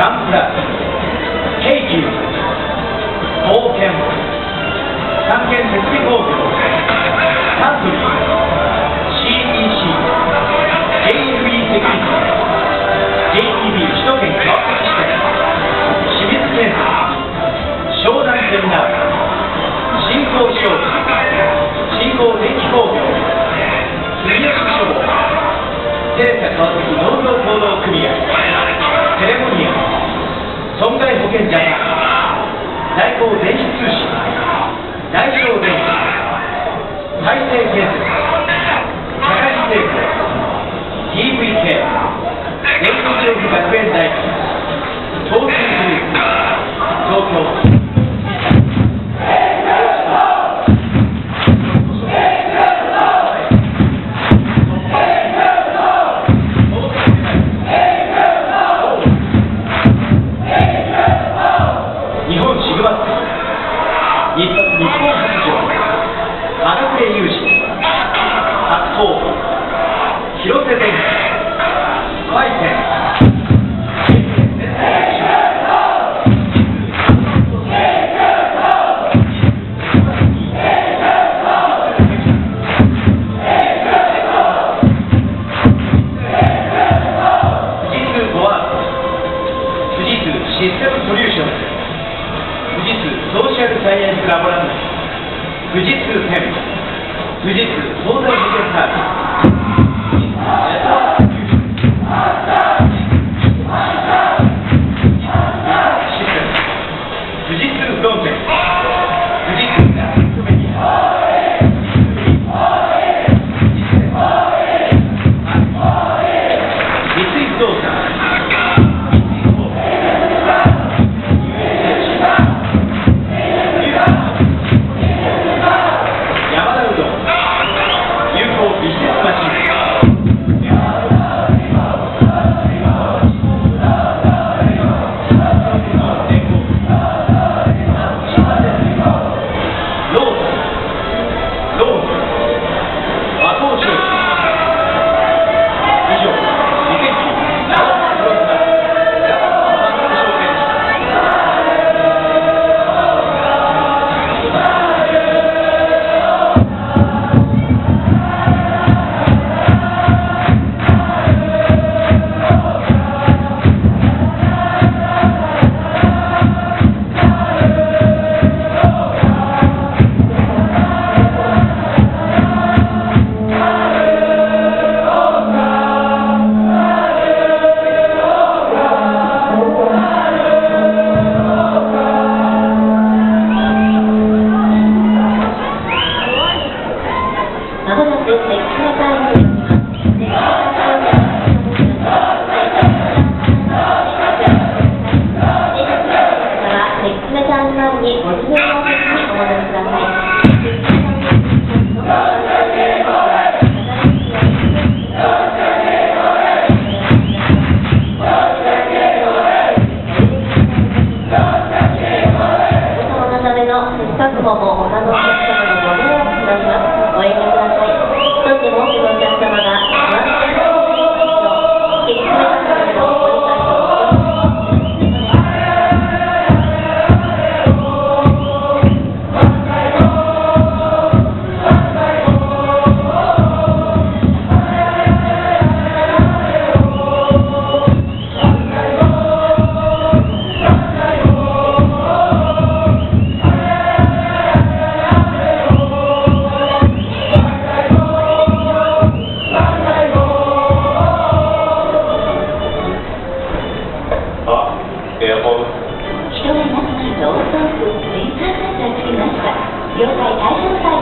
ランプラス、京急、冒険、三軒設備工業、サントリー、CEC、JFEセキュリティ、JTB 首都圏川崎支店、清水建設、湘南ゼミナール、新興商事、新興電機工業、杉並消防、テレサ川崎農業協同組合、セレモニア、損害保険ジャパン、大光電子通信、大正電子、大成建設、高橋製鋼、DVK、電気消費学園大学、東京グループ、東京。了解大正サイトの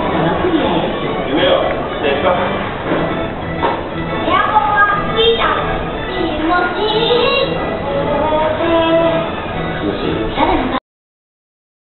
クリアです。夢はですか。